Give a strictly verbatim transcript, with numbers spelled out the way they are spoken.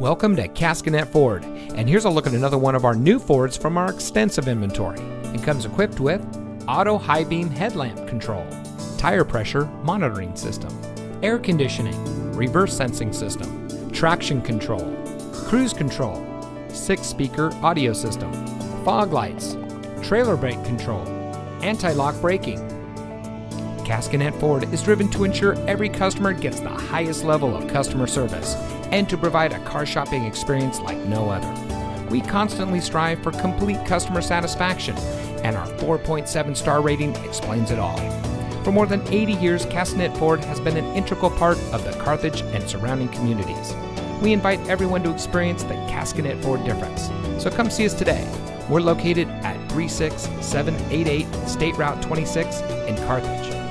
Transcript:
Welcome to Caskinette Ford, and here's a look at another one of our new Fords from our extensive inventory. It comes equipped with auto high beam headlamp control, tire pressure monitoring system, air conditioning, reverse sensing system, traction control, cruise control, six speaker audio system, fog lights, trailer brake control, anti-lock braking. Caskinette Ford is driven to ensure every customer gets the highest level of customer service and to provide a car shopping experience like no other. We constantly strive for complete customer satisfaction, and our four point seven star rating explains it all. For more than eighty years, Caskinette Ford has been an integral part of the Carthage and surrounding communities. We invite everyone to experience the Caskinette Ford difference, so come see us today. We're located at three six seven eight eight State Route twenty-six in Carthage.